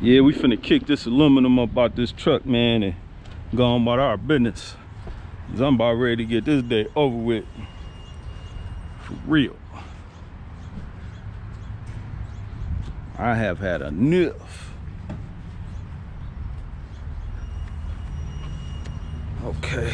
we finna kick this aluminum up out this truck, man, and go on about our business. Cause I'm about ready to get this day over with. For real. I have had enough. Okay.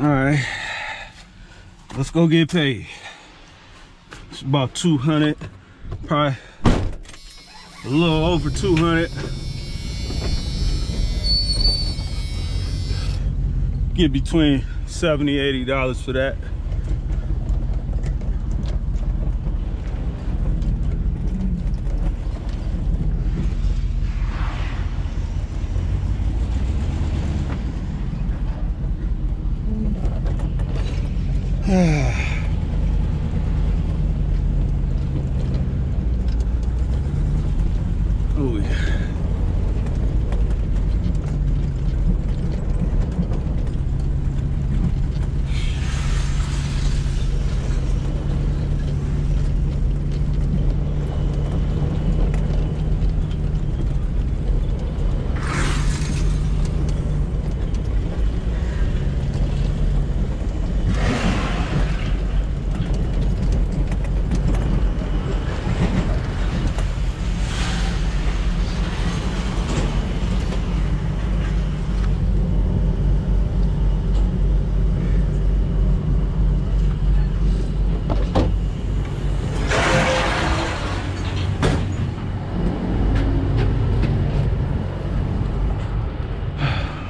All right, let's go get paid. It's about 200, probably a little over 200. Get between $70, $80 for that. Oh yeah.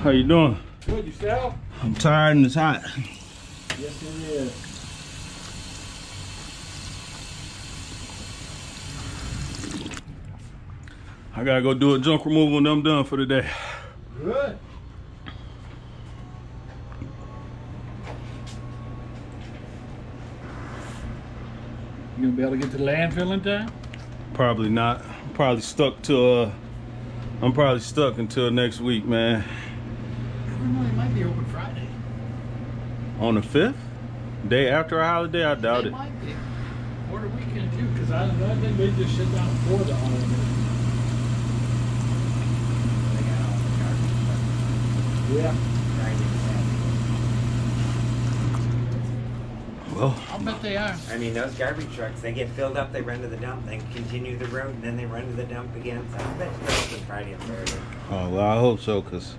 How you doing? Good, yourself? I'm tired and it's hot. Yes, it is. I gotta go do a junk removal and I'm done for the day. Good. You gonna be able to get to the landfill in time? Probably not. I'm probably stuck until next week, man. It might be open Friday. On the 5th? Day after our holiday? I doubt it. It might be. Or the weekend too, because I think they just shut down for the holiday. Yeah. Well, I'll bet they are. I mean, those garbage trucks, they get filled up, they run to the dump, they continue the road, and then they run to the dump again. So I bet they're open Friday and Saturday. Oh, well, I hope so, because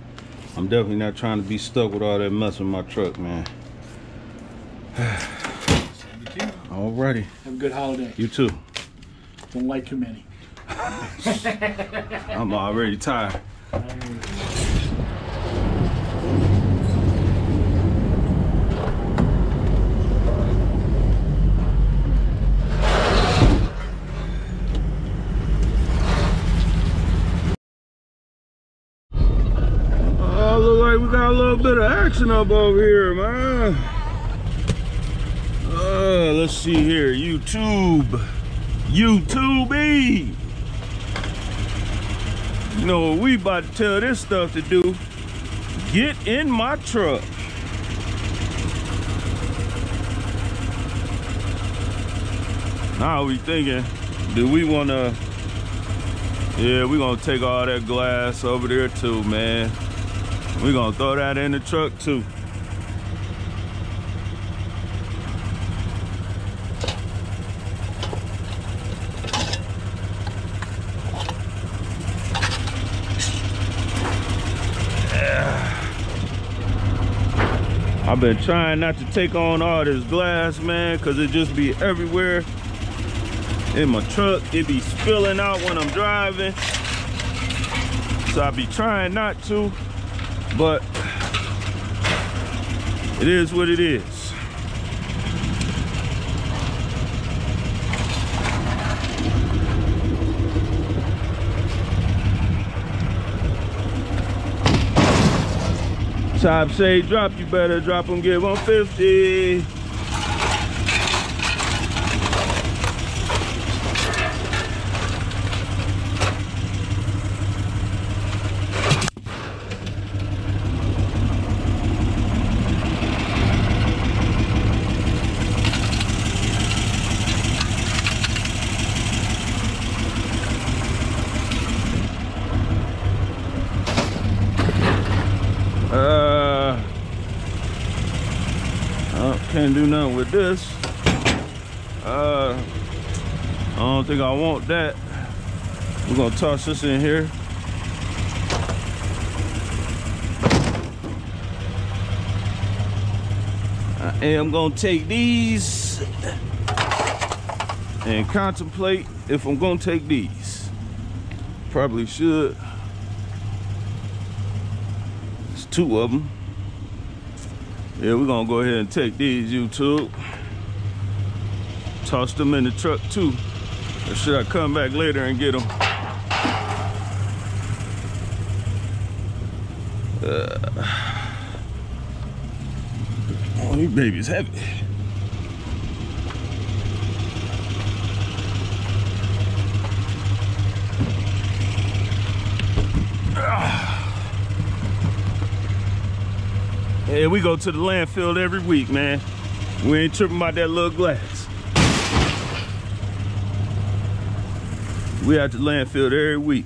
I'm definitely not trying to be stuck with all that mess in my truck, man. Alrighty. Have a good holiday. You too. Don't like too many. I'm already tired. Got a little bit of action up over here, man. Let's see here. YouTube. You know what we about to tell this stuff to do? Get in my truck. Now we thinking, do we wanna? Yeah, we gonna take all that glass over there too, man. We're gonna throw that in the truck too. Yeah. I've been trying not to take on all this glass, man, cause it just be everywhere in my truck. It be spilling out when I'm driving. So I be trying not to. But it is what it is. Top say drop, you better drop them, give them 50. Can't do nothing with this. I don't think I want that. We're gonna toss this in here. I am gonna take these and contemplate if I'm gonna take these. Probably should. It's two of them. Yeah, we're gonna go ahead and take these, YouTube. Toss them in the truck too. Or should I come back later and get them? Oh, these babies heavy. Hey, we go to the landfill every week, man. We ain't tripping about that little glass. We at the landfill every week.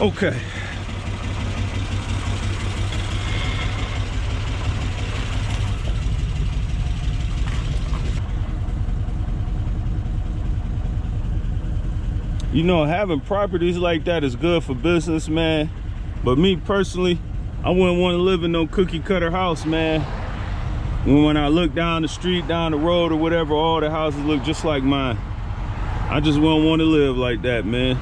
Okay. You know, having properties like that is good for business, man. But me personally, I wouldn't want to live in no cookie cutter house, man. When I look down the street, down the road or whatever, all the houses look just like mine. I just wouldn't want to live like that, man.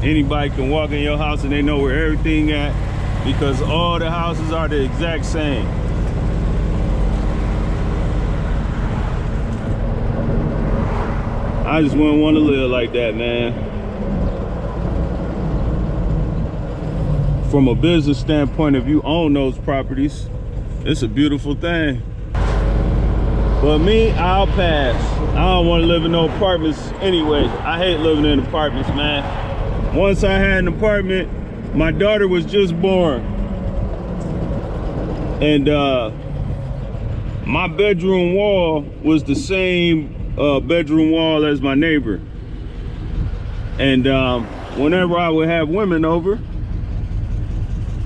Anybody can walk in your house and they know where everything at, because all the houses are the exact same. I just wouldn't want to live like that, man. From a business standpoint, if you own those properties, it's a beautiful thing. But me, I'll pass. I don't want to live in no apartments anyway. I hate living in apartments, man. Once I had an apartment, my daughter was just born. And my bedroom wall was the same bedroom wall as my neighbor. And whenever I would have women over,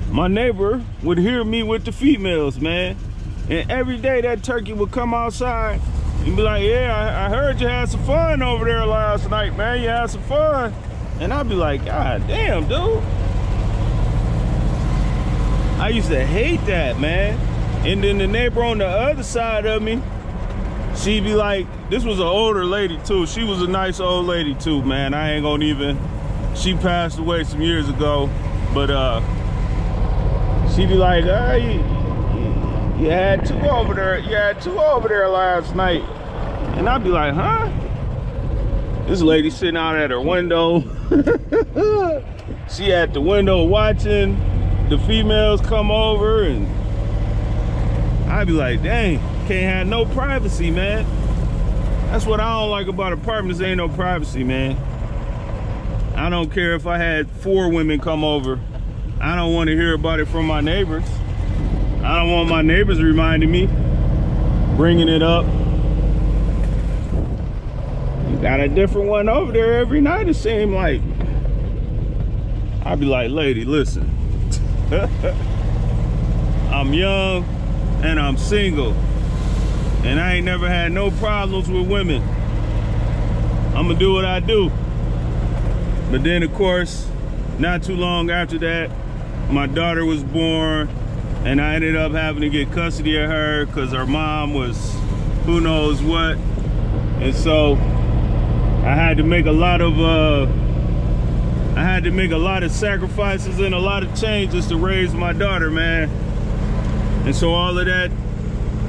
my neighbor would hear me with the females, man. And every day that turkey would come outside and be like, yeah, I heard you had some fun over there last night, man. You had some fun. And I'd be like, God damn, dude. I used to hate that, man. And then the neighbor on the other side of me, she'd be like, this was an older lady too. She was a nice old lady too, man. I ain't gonna even, she passed away some years ago. But she'd be like, oh, you had two over there. You had two over there last night. And I'd be like, huh? This lady sitting out at her window. She at the window watching the females come over, and I'd be like, dang, can't have no privacy, man. That's what I don't like about apartments, ain't no privacy, man. I don't care if I had four women come over. I don't want to hear about it from my neighbors. I don't want my neighbors reminding me, bringing it up. Got a different one over there every night, it seemed like. I'd be like, lady, listen. I'm young and I'm single. And I ain't never had no problems with women. I'm gonna do what I do. But then, of course, not too long after that, my daughter was born and I ended up having to get custody of her because her mom was who knows what. And so, I had to make a lot of sacrifices and a lot of changes to raise my daughter, man. And so all of that,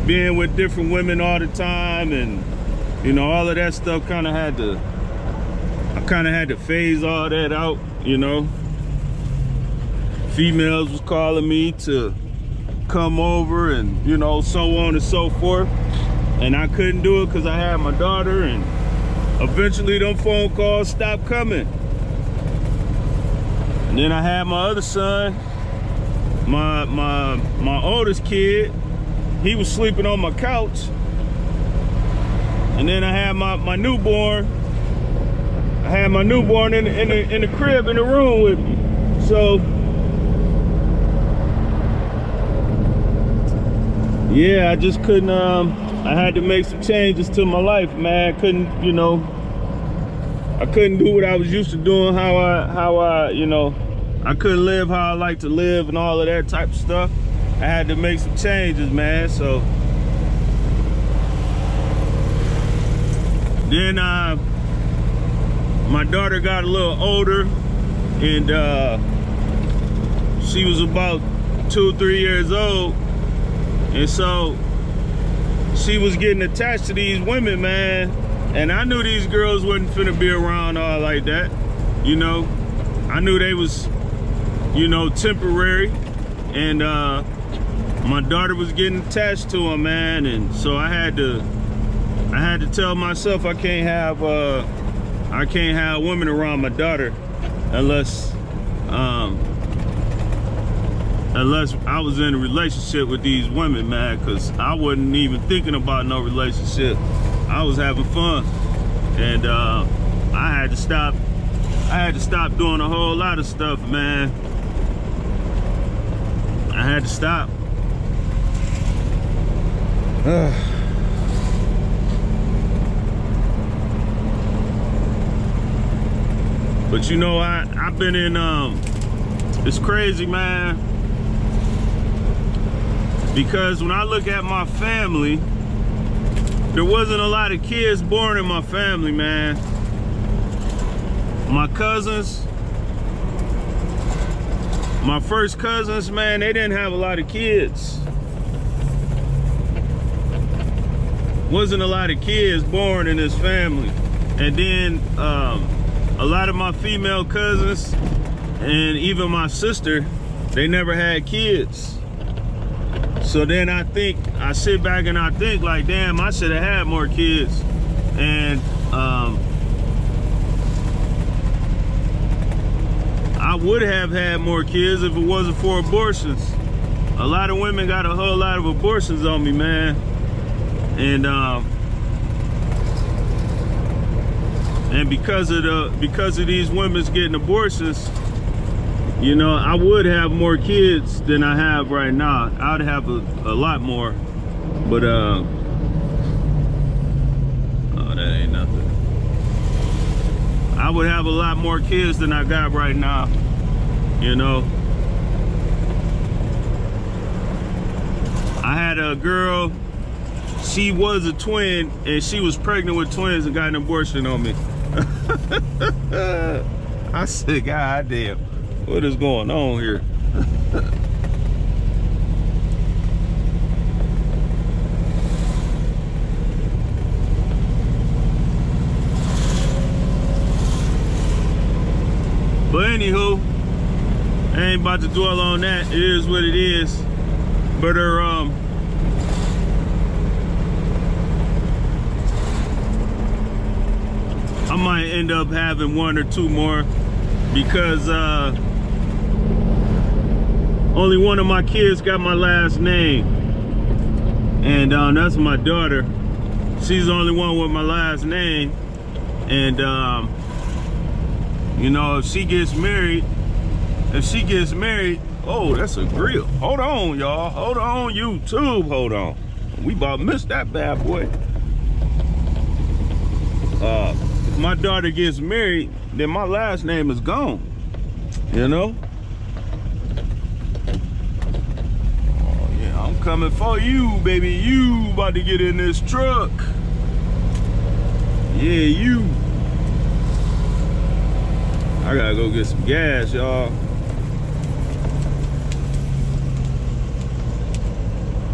being with different women all the time, and you know, all of that stuff, I kind of had to phase all that out, you know. Females was calling me to come over, and you know, so on and so forth. And I couldn't do it because I had my daughter. And eventually them phone calls stopped coming. And then I had my other son, my oldest kid, he was sleeping on my couch. And then I had my newborn. I had my newborn in the crib, in the room with me. So yeah, I just couldn't, I had to make some changes to my life, man. I couldn't, you know, I couldn't do what I was used to doing, how I, you know, I couldn't live how I like to live and all of that type of stuff. I had to make some changes, man. So then my daughter got a little older, and she was about 2 or 3 years old, and so she was getting attached to these women, man. And I knew these girls wasn't finna be around all like that, you know. I knew they was, you know, temporary, and my daughter was getting attached to them, man. And so I had to tell myself I can't have women around my daughter unless unless I was in a relationship with these women, man, because I wasn't even thinking about no relationship. I was having fun, and I had to stop doing a whole lot of stuff, man. I had to stop. But you know, I've been in, it's crazy, man, because when I look at my family, there wasn't a lot of kids born in my family, man. My cousins, my first cousins, man, they didn't have a lot of kids. Wasn't a lot of kids born in this family. And then, a lot of my female cousins and even my sister, they never had kids. So then I sit back and I think like, damn, I should have had more kids. And I would have had more kids if it wasn't for abortions. A lot of women got a whole lot of abortions on me, man. And because of these women's getting abortions, you know, I would have more kids than I have right now. I'd have a lot more, but oh, that ain't nothing. I would have a lot more kids than I got right now, you know. I had a girl, she was a twin, and she was pregnant with twins and got an abortion on me. I said, God damn, what is going on here? But anywho, I ain't about to dwell on that. It is what it is. But her I might end up having 1 or 2 more, because only one of my kids got my last name, and that's my daughter. She's the only one with my last name, and you know, if she gets married, oh, that's a grill. Hold on, y'all. Hold on, YouTube. Hold on. We about missed that bad boy. If my daughter gets married, then my last name is gone, you know? Oh yeah, I'm coming for you, baby. You about to get in this truck. Yeah, you. I gotta go get some gas, y'all.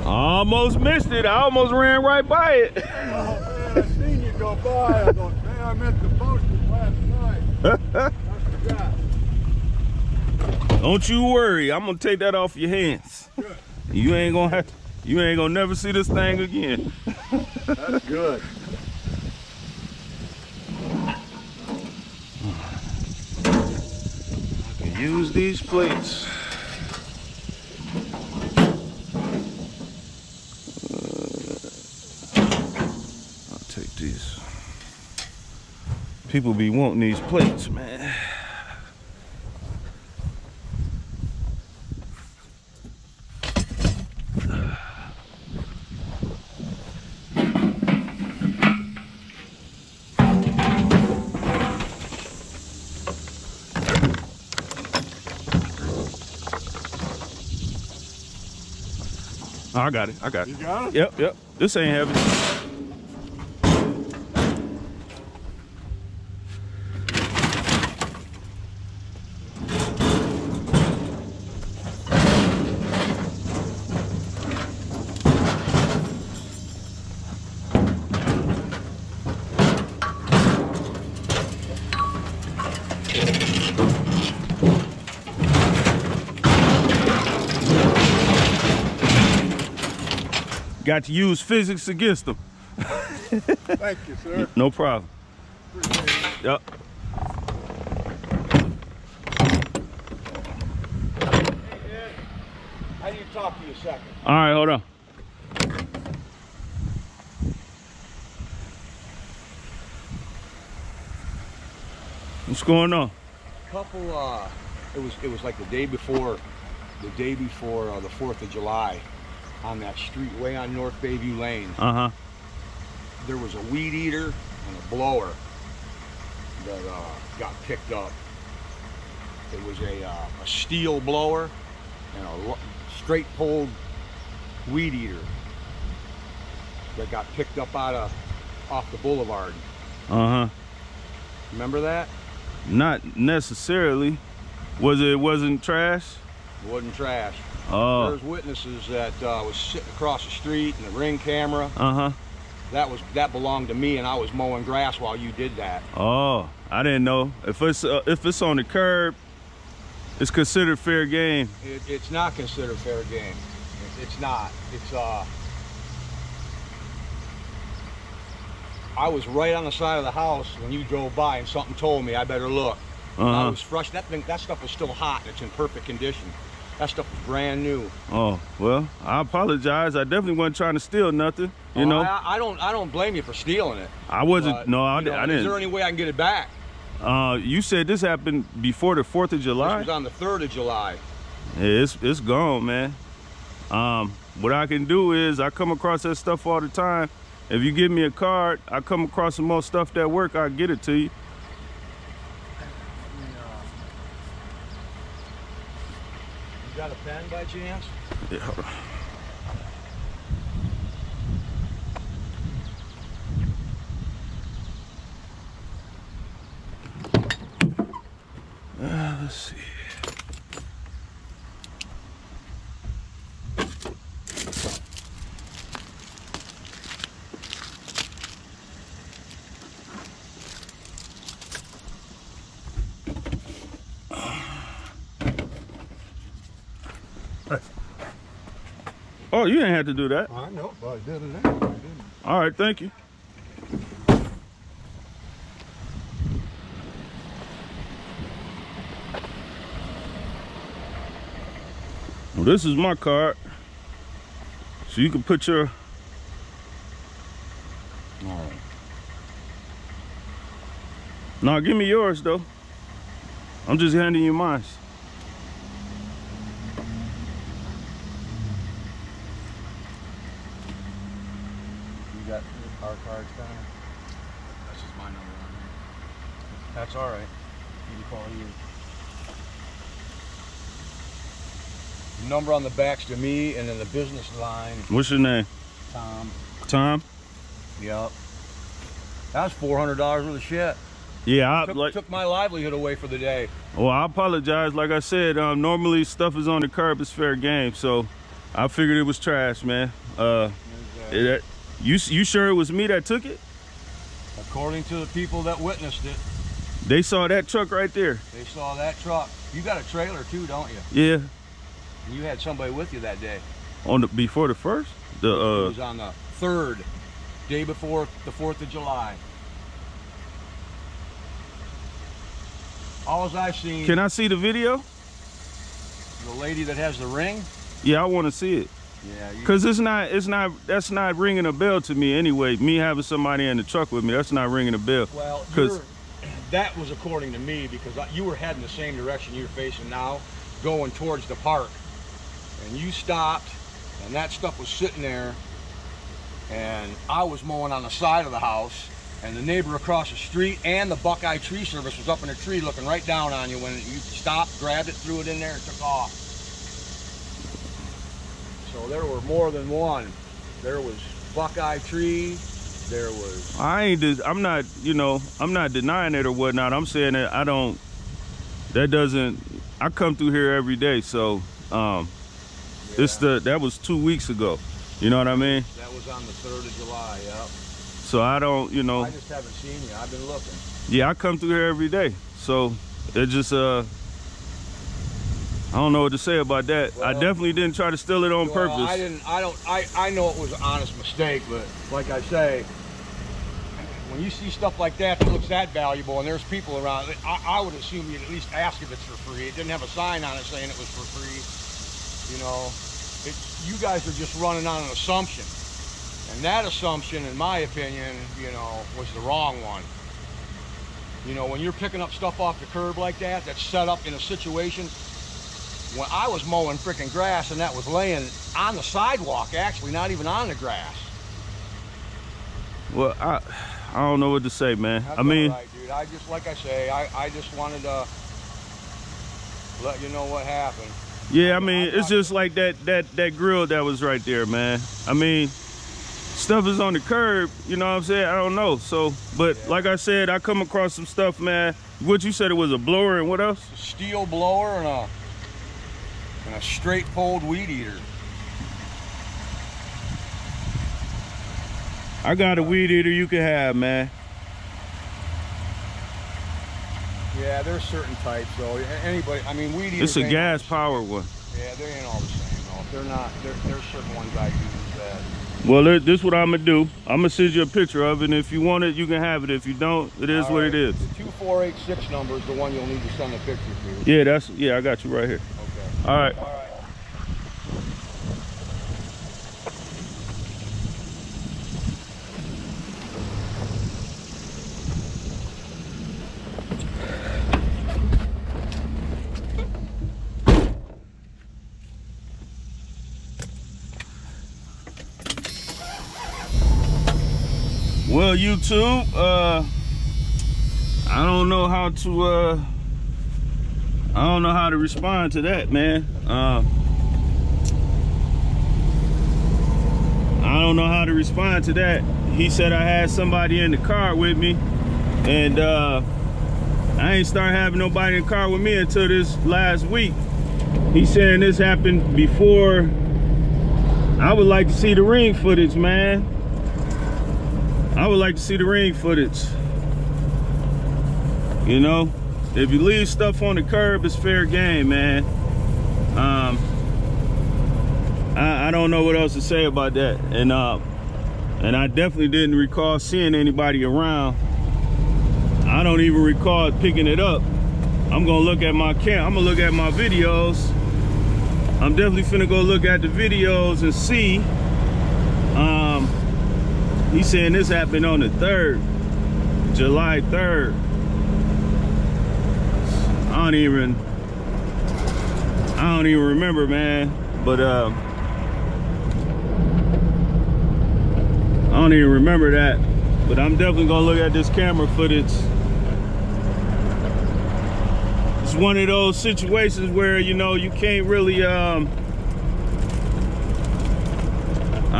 Almost missed it. I almost ran right by it. Oh, man, I seen you go by. I thought, man, I meant to post it last night. I forgot. Don't you worry. I'm gonna take that off your hands. Good. You ain't gonna have to, you ain't gonna never see this thing again. That's good. I can use these plates. People be wanting these plates, man. Oh, I got it. I got it. You got it? Yep, yep. This ain't heavy. Got to use physics against them. Thank you, sir. No problem. Yep. Hey, Ed, I need to talk to you a second. All right, hold on. What's going on? A couple. It was like the day before the 4th of July. On that street way on North Bayview Lane. Uh-huh. There was a weed eater and a blower that got picked up. It was a steel blower and a straight pulled weed eater that got picked up off the boulevard. Uh-huh. Remember that? Not necessarily. It wasn't trash? It wasn't trash. Oh. There's witnesses that was sitting across the street and the ring camera. Uh-huh. That belonged to me, and I was mowing grass while you did that. Oh, I didn't know. If it's on the curb, it's considered fair game. It's not considered fair game. It's not. It's I was right on the side of the house when you drove by, and something told me I better look. Uh-huh. And I was fresh. That stuff was still hot. It's in perfect condition. That stuff was brand new. Oh, well, I apologize. I definitely wasn't trying to steal nothing, you know. I don't blame you for stealing it. I wasn't, but, no, I, you know, I didn't. Is there any way I can get it back? You said this happened before the 4th of July? This was on the 3rd of July. Yeah, it's gone, man. What I can do is I come across that stuff all the time. If you give me a card, I come across some more stuff that work, I'll get it to you. Got a pen by chance? Yeah, hold on. Let's see. Oh, you didn't have to do that. I know, but I did it anyway, didn't I? All right, thank you. Well, this is my card. So you can put your... All right. No, give me yours, though. I'm just handing you mine. Our cards down. That's just my number on here. That's all right. You can call you. The number on the back's to me, and then the business line. What's your name? Tom. Tom? Yep. That's $400 worth of shit. Yeah, I took my livelihood away for the day. Well, I apologize. Like I said, normally stuff is on the curb. It's fair game. So I figured it was trash, man. You sure it was me that took it? According to the people that witnessed it. They saw that truck right there. They saw that truck. You got a trailer too, don't you? Yeah. You had somebody with you that day. Before the first? It was on the 3rd, day before the 4th of July. All I've seen... Can I see the video? The lady that has the ring? Yeah, I want to see it. Yeah, because that's not ringing a bell to me anyway. Me having somebody in the truck with me, that's not ringing a bell. Well, that was according to me, because you were heading the same direction you're facing now, going towards the park, and you stopped, and that stuff was sitting there, and I was mowing on the side of the house, and the neighbor across the street and the Buckeye Tree Service was up in a tree looking right down on you when you stopped, grabbed it, threw it in there, and took off. So there were more than one. There was Buckeye Tree, there was... I'm not denying it or whatnot. I'm saying that I don't, that doesn't, I come through here every day, so yeah. That was 2 weeks ago. You know what I mean? That was on the 3rd of July, yeah. So I don't, you know. I just haven't seen you. I've been looking. Yeah, I come through here every day. So it just, I don't know what to say about that. Well, I definitely didn't try to steal it on purpose. I know it was an honest mistake, but like I say, when you see stuff like that that looks that valuable and there's people around, I would assume you'd at least ask if it's for free. It didn't have a sign on it saying it was for free. You know, you guys are just running on an assumption. And that assumption, in my opinion, you know, was the wrong one. You know, when you're picking up stuff off the curb like that, that's set up in a situation. When I was mowing freaking grass and that was laying on the sidewalk, actually, not even on the grass. Well, I don't know what to say, man. That's, I mean, all right, dude. I just, like I say, I just wanted to let you know what happened. Yeah, I mean, it's just like that grill that was right there, man. I mean, stuff is on the curb, you know what I'm saying? I don't know. So, but yeah, like I said, I come across some stuff, man. What you said, it was a blower and what else? A steel blower and a straight fold weed eater. I got a weed eater you can have, man. Yeah, there's certain types though. Anybody, I mean, weed eaters. It's a gas powered one. Yeah, they ain't all the same though. If they're not. There's certain ones I use that. Well, this is what I'm going to do. I'm going to send you a picture of it, and if you want it, you can have it. If you don't, it is what it is. The 2486 number is the one you'll need to send a picture to. Yeah, yeah, I got you right here. Okay. All right. All right. Well, YouTube, I don't know how to respond to that, man. I don't know how to respond to that. He said I had somebody in the car with me, and I ain't start having nobody in the car with me until this last week. He's saying this happened before. I would like to see the ring footage, man. I would like to see the ring footage. You know, if you leave stuff on the curb, it's fair game, man. I don't know what else to say about that. And I definitely didn't recall seeing anybody around. I don't even recall picking it up. I'm gonna look at my I'm gonna look at my videos. I'm definitely finna go look at the videos and see. He's saying this happened on the 3rd, July 3rd. I don't even remember, man. But I don't even remember that. But I'm definitely gonna look at this camera footage. It's one of those situations where, you know, you can't really, I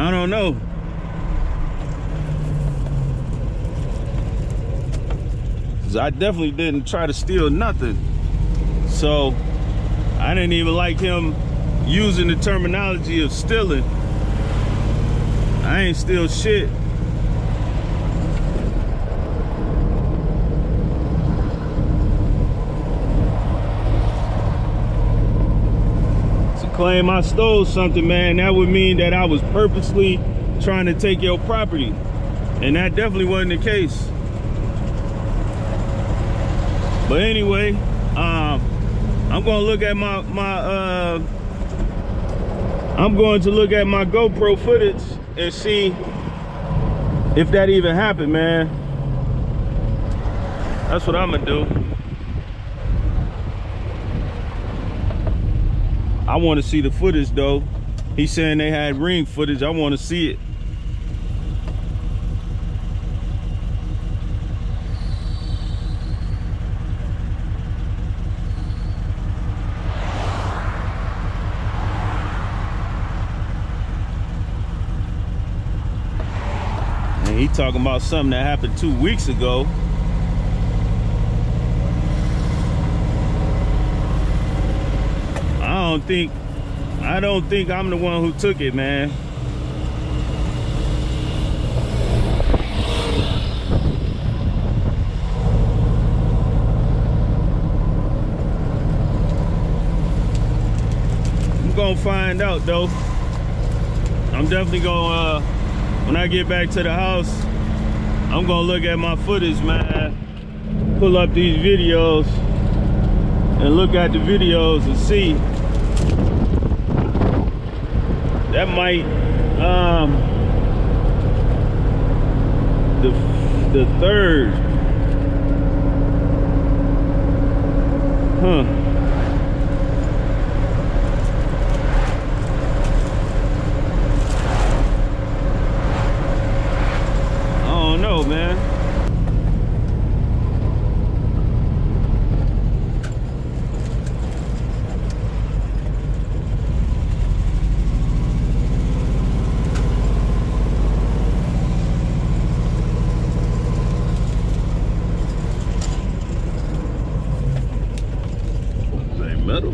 don't know. I definitely didn't try to steal nothing, so I didn't even like him using the terminology of stealing. I ain't steal shit. To claim I stole something, man, that would mean that I was purposely trying to take your property, and that definitely wasn't the case. But anyway, I'm gonna look at I'm going to look at my GoPro footage and see if that even happened, man. That's what I'm gonna do. I want to see the footage though. He's saying they had ring footage. I want to see it. He talking about something that happened 2 weeks ago. I don't think I'm the one who took it, man. I'm gonna find out though. I'm definitely gonna when I get back to the house, I'm gonna look at my footage, man. Pull up these videos and look at the videos and see. That might, the third. Huh. No, man. Is that metal? Metal.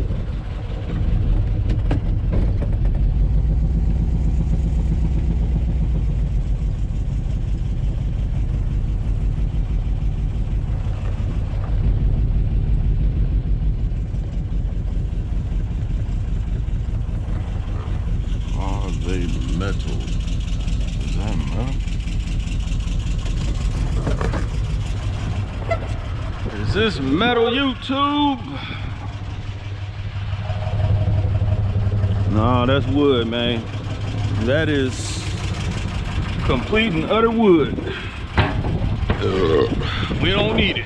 Is that metal? Is this metal, YouTube? Nah, that's wood, man. That is complete and utter wood. We don't need it.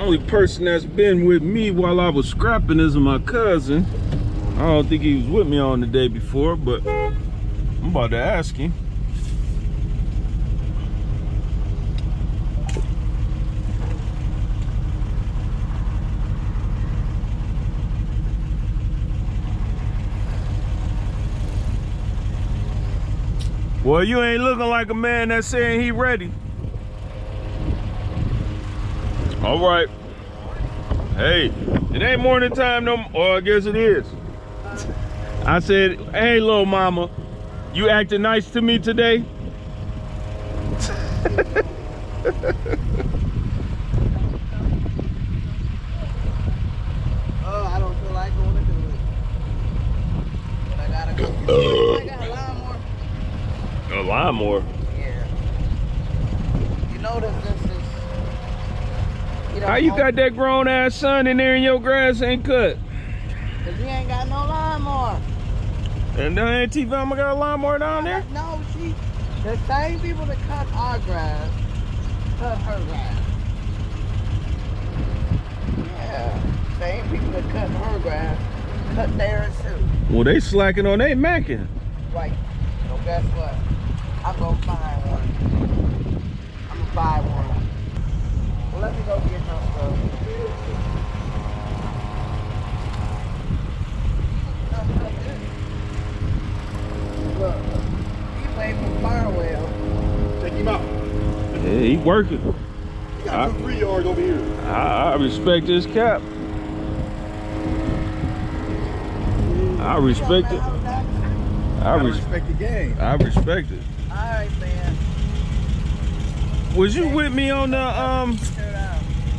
Only person that's been with me while I was scrapping is my cousin. I don't think he was with me on the day before, but I'm about to ask him. Well, you ain't looking like a man that's saying he ready. All right. Hey, it ain't morning time no more. Oh, I guess it is. I said, hey, little mama, you acting nice to me today? Oh, I don't feel like going to do it. But I gotta go. I got a lawnmower. A lawnmower? Yeah. You know this is. How you got that grown ass son in there and your grass ain't cut? Cause he ain't got no lawnmower. And ain't T Velma got a lawnmower down there? No, she, the same people that cut our grass, cut her grass. Yeah, same people that cut her grass, cut theirs too. Well, they slacking on they macking. Right, so guess what? I'm gonna find one. I'm gonna buy one. Let me go get my stuff. Look, he played for Firewell. Take him out. Yeah, he working. He got 3 yards over here. I respect his cap. I respect it. I respect the game. I respect it. All right, man. Was you with me on the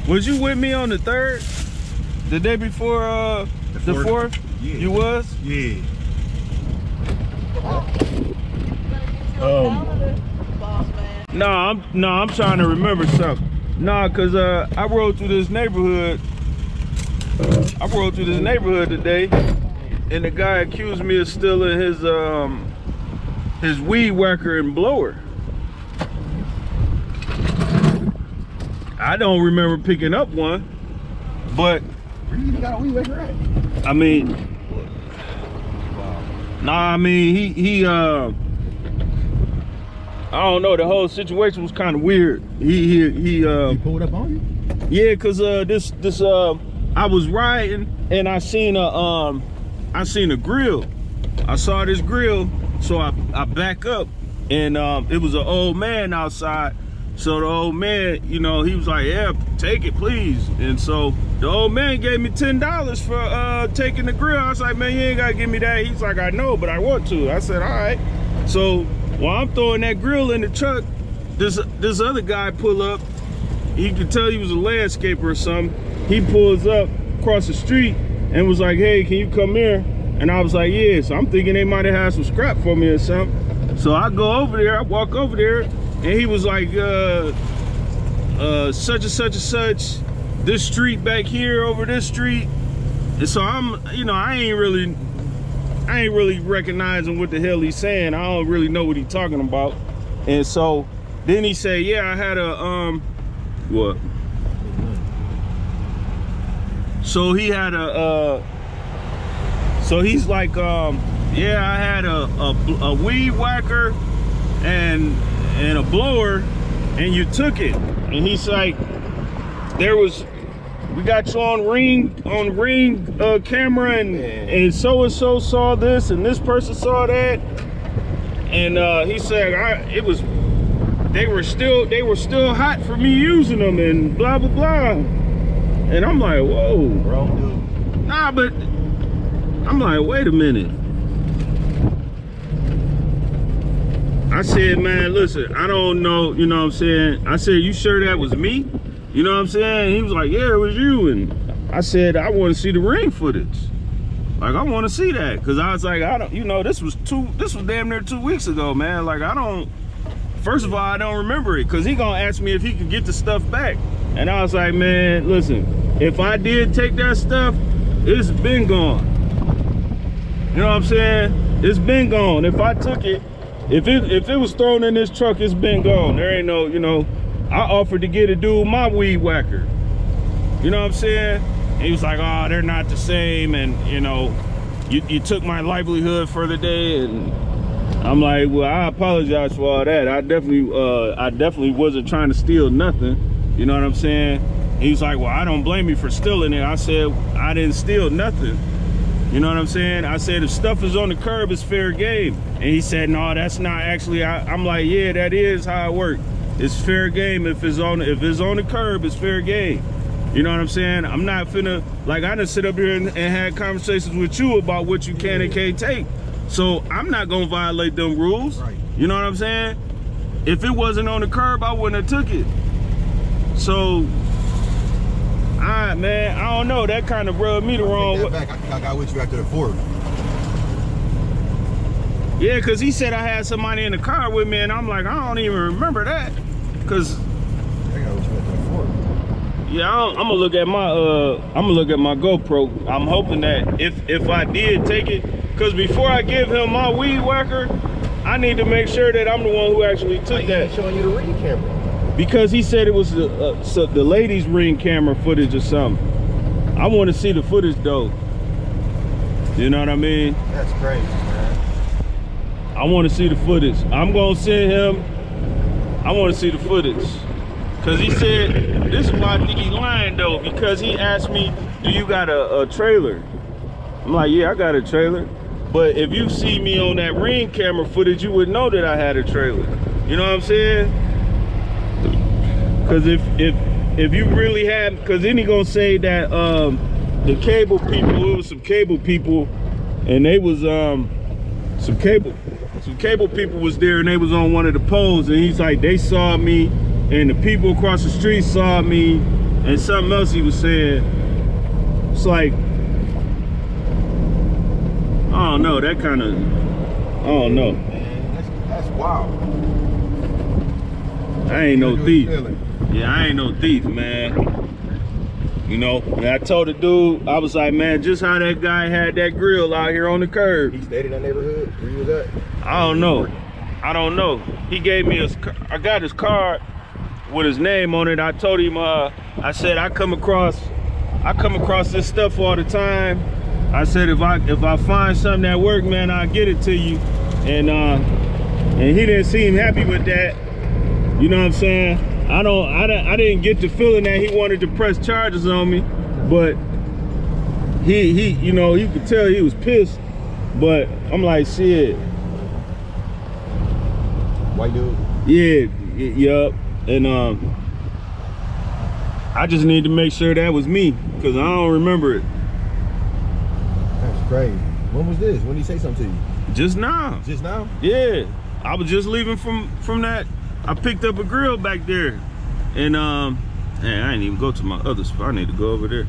Was you with me on the third? The day before the fourth? Yeah. You was? Yeah. Nah, I'm trying to remember something. Nah, cause I rode through this neighborhood today, and the guy accused me of stealing his weed whacker and blower. I don't remember picking up one, but where you got a weed whacker at? I mean, nah, I mean he I don't know, the whole situation was kind of weird. He pulled up on you? Yeah, cause this I was riding and I seen a grill. I saw this grill, so I back up, and it was an old man outside. So the old man, you know, he was like, yeah, take it please. And so the old man gave me $10 for taking the grill. I was like, man, you ain't gotta give me that. He's like, I know, but I want to. I said, all right. So while I'm throwing that grill in the truck, this other guy pull up. You could tell he was a landscaper or something. He pulls up across the street and was like, hey, can you come here? And I was like, yeah. So I'm thinking they might have had some scrap for me or something. So I go over there, I walk over there, and he was like, such and such and such, this street back here, over this street. And so I'm, you know, I ain't really recognizing what the hell he's saying. I don't really know what he's talking about. And so then he said, yeah, I had a, what? So he had a, so he's like, yeah, I had a weed whacker and a blower, and you took it. And he's like, we got you on ring camera, and so saw this, and this person saw that, and he said they were still hot for me using them, and blah blah blah. And I'm like, whoa, wrong dude. Nah, but I'm like, wait a minute. I said, man, listen, I don't know, you know what I'm saying? I said, you sure that was me? You know what I'm saying? He was like, yeah, it was you. And I said, I want to see the ring footage. Like, I want to see that. Cause I was like, I don't, you know, this was damn near 2 weeks ago, man. Like, first of all, I don't remember it. Cause he gonna ask me if he could get the stuff back. And I was like, man, listen, if I did take that stuff, it's been gone. You know what I'm saying? It's been gone. If I took it, if it was thrown in this truck, it's been gone. There ain't no, you know, I offered to get a dude my weed whacker. You know what I'm saying? And he was like, oh, they're not the same. And, you know, you took my livelihood for the day. And I'm like, well, I apologize for all that. I definitely wasn't trying to steal nothing. You know what I'm saying? And he was like, well, I don't blame you for stealing it. I said, I didn't steal nothing. You know what I'm saying? I said, if stuff is on the curb, it's fair game. And he said, no, that's not actually. I'm like, yeah, that is how it works. It's fair game. If it's on the curb, it's fair game. You know what I'm saying? I'm not finna, like, I done sit up here and had conversations with you about what you can and can't take. So I'm not gonna violate them rules. Right. You know what I'm saying? If it wasn't on the curb, I wouldn't have took it. So, man, I don't know. That kind of rubbed me the wrong way. I got with you after the fourth. Yeah, cause he said I had somebody in the car with me, and I'm like, I don't even remember that. Cause yeah, I'm gonna look at my GoPro. I'm hoping that if I did take it, cause before I give him my weed whacker, I need to make sure that I'm the one who actually took that. Showing you the ring camera. Because he said it was the ladies' ring camera footage or something. I want to see the footage though. You know what I mean? That's crazy, man. I want to see the footage. I'm gonna send him. I want to see the footage. Cause he said, this is why I think he's lying though, because he asked me, do you got a trailer? I'm like, yeah, I got a trailer. But if you see me on that ring camera footage, you would know that I had a trailer. You know what I'm saying? Cause if you really had, cause then he gonna say that the cable people, it was some cable people, and they was some cable people was there, and they was on one of the poles, and he's like, they saw me. And the people across the street saw me, and something else he was saying. It's like, I don't know, that kind of, I don't know. Man, that's wild. I ain't no thief. Yeah, I ain't no thief, man. You know, and I told the dude, I was like, man, just how that guy had that grill out here on the curb. He stayed in that neighborhood where he was at? I don't know. I don't know. He gave me his, I got his card with his name on it. I told him, I said, I come across this stuff all the time. I said, if I find something that work, man, I'll get it to you. And he didn't seem happy with that. You know what I'm saying? I didn't get the feeling that he wanted to press charges on me, but he you know, you could tell he was pissed, but I'm like, shit. White dude? Yeah, yup. And I just need to make sure that was me, because I don't remember it. That's crazy. When was this? When did he say something to you? Just now. Just now? Yeah. I was just leaving from that. I picked up a grill back there, and man, I didn't even go to my other spot. I need to go over there.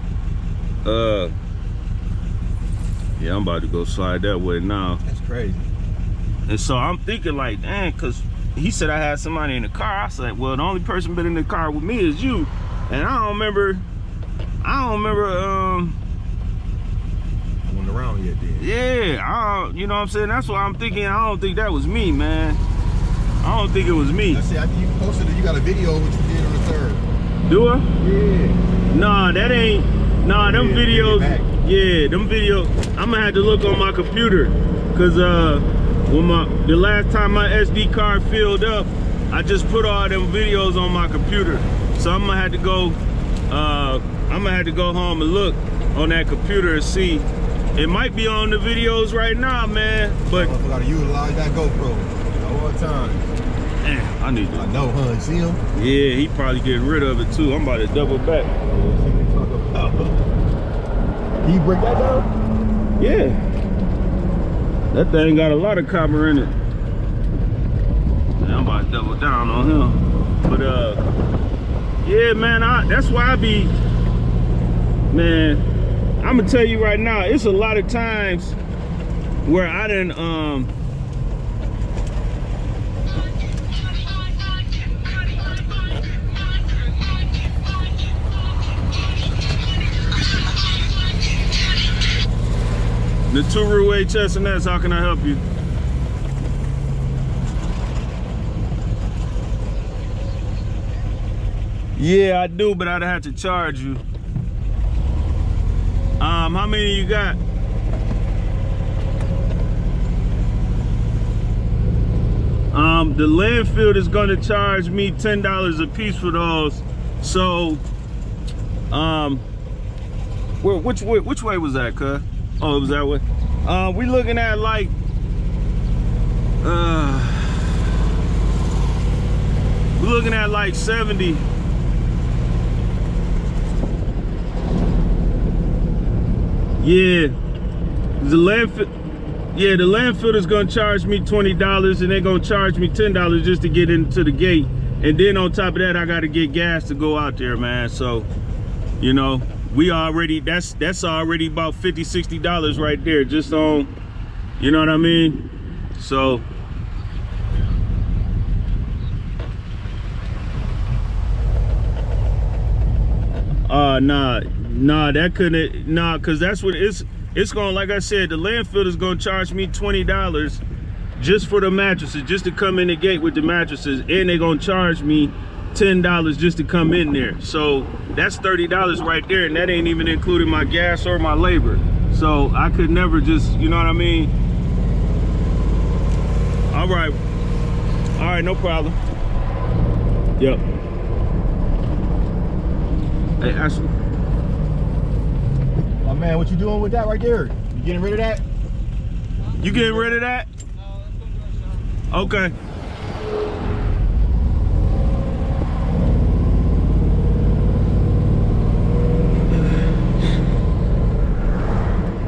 Yeah, I'm about to go slide that way now. That's crazy. And so I'm thinking like, dang, because he said I had somebody in the car. I said, well, the only person been in the car with me is you, and I don't remember I wasn't around yet then. Yeah, you know what I'm saying? That's what I'm thinking. I don't think that was me, man. I don't think it was me. I see, I think you posted it. You got a video of what you did on the 3rd. Do I? Yeah. Nah, that ain't. Nah, them videos. Yeah, them videos. I'm gonna have to look on my computer, cause when the last time my SD card filled up, I just put all them videos on my computer. So I'm gonna have to go. I'm gonna have to go home and look on that computer and see. It might be on the videos right now, man. But I gotta utilize that GoPro. Time. Damn, I need to. I know, huh? You see him? Yeah, he probably getting rid of it too. I'm about to double back. Can you break that down? Yeah. That thing got a lot of copper in it. Man, I'm about to double down on him. But yeah, man, that's why I be, man, I'm gonna tell you right now, it's a lot of times where I didn't NETERU H.S&S, how can I help you? Yeah, I do, but I'd have to charge you. How many you got? The landfill is gonna charge me $10 a piece for those. So, which way was that, cuz? Oh, it was that way. We looking at like, we're looking at like 70. Yeah, the landfill is gonna charge me $20, and they're gonna charge me $10 just to get into the gate. And then on top of that, I gotta get gas to go out there, man. So, you know. We already, that's already about $50–$60 right there, just on, you know what I mean? So nah, that couldn't, nah, cause that's what it's gonna, like I said, the landfill is gonna charge me $20 just for the mattresses, just to come in the gate with the mattresses, and they're gonna charge me $10 just to come in there. So that's $30 right there, and that ain't even including my gas or my labor. So I could never just, you know what I mean? All right, no problem. Yep. Hey, Ashley. Oh man, what you doing with that right there? You getting rid of that? You getting rid of that? No, okay.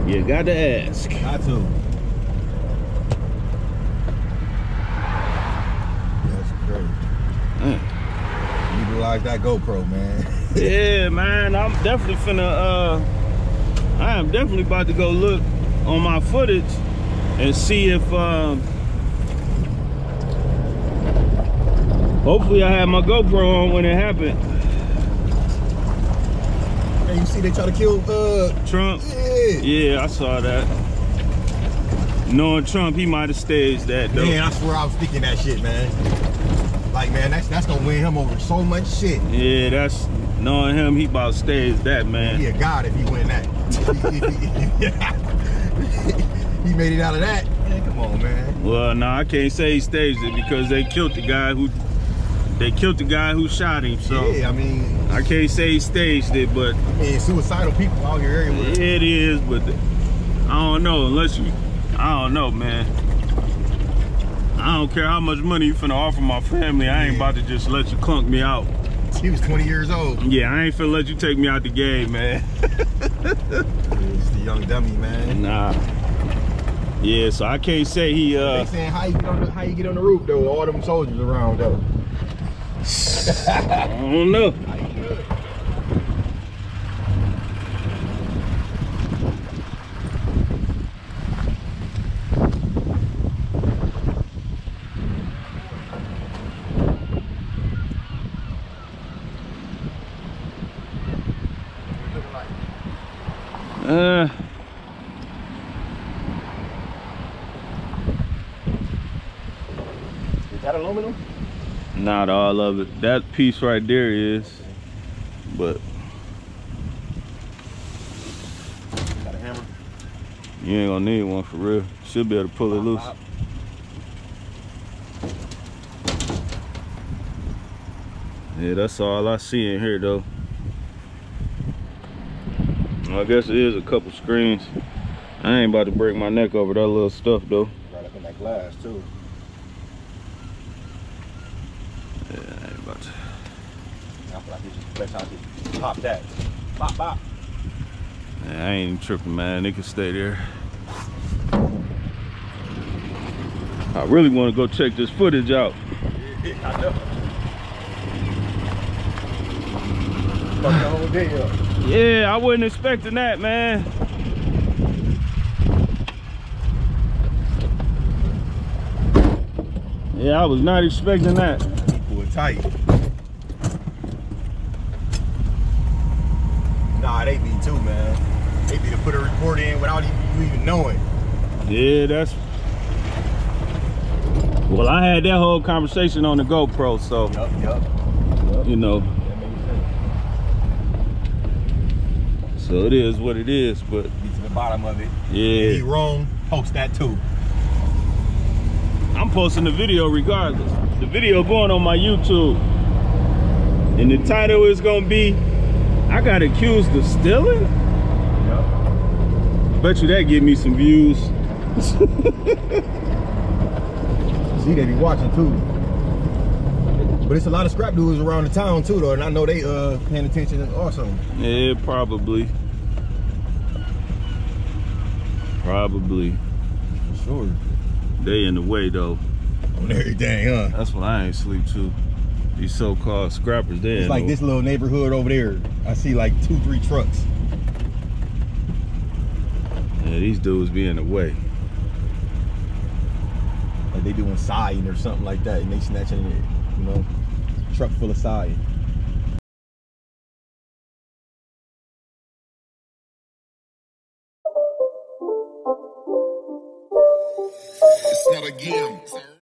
You got to ask. Got to. That's great. Utilize that GoPro, man. Yeah, man. I'm definitely finna. I am definitely about to go look on my footage and see if hopefully I had my GoPro on when it happened. Hey, you see they try to kill Trump? Yeah. Yeah, I saw that. Knowing Trump, he might have staged that though. Man, I swear I was thinking that shit, man. Like, man, that's gonna win him over so much shit. Yeah, that's, knowing him, he about staged that, man. He a god if he win that. He made it out of that. Man, come on, man. Well, no, I can't say he staged it because they killed the guy who shot him. So yeah, I mean, I can't say he staged it, but I mean, suicidal people out here everywhere. It is, but I don't know unless you. I don't know, man. I don't care how much money you finna offer my family. I ain't about to just let you clunk me out. He was 20 years old. Yeah, I ain't finna let you take me out the game, man. He's the young dummy, man. Nah. Yeah, so I can't say he. They saying how you get on the roof though? All them soldiers around though. I don't know. How you do it? Is that aluminum? Not all of it. That piece right there is, but. Got a hammer? You ain't gonna need one for real. Should be able to pull it loose. Yeah, that's all I see in here though. I guess it is a couple screens. I ain't about to break my neck over that little stuff though. Right up in that glass too. Yeah, I ain't about to. I feel like you just flex out, just pop that. Bop, bop. Yeah, I ain't even tripping, man. It can stay there. I really want to go check this footage out. Yeah, I know. Fuck the whole day up. Yeah, I wasn't expecting that, man. Yeah, I was not expecting that. Pull it tight. Nah, they be too, man. They be to put a report in without even knowing. Yeah, that's... Well, I had that whole conversation on the GoPro, so... Yup. You know. So it is what it is, but get to the bottom of it. Yeah. If he wrong, post that too. I'm posting the video regardless. The video going on my YouTube. And the title is gonna be, I got accused of stealing? Yep. Bet you that give me some views. See, they be watching too. But it's a lot of scrap dudes around the town too though, and I know they paying attention also. Yeah, probably. Probably. For sure. They in the way though. On everything, huh? That's what I ain't sleep to. These so-called scrappers, they it's like this little neighborhood over there. I see like 2-3 trucks. Yeah, these dudes be in the way. Like they doing siding or something like that, and they snatching it, you know, truck full of siding. It's not a game.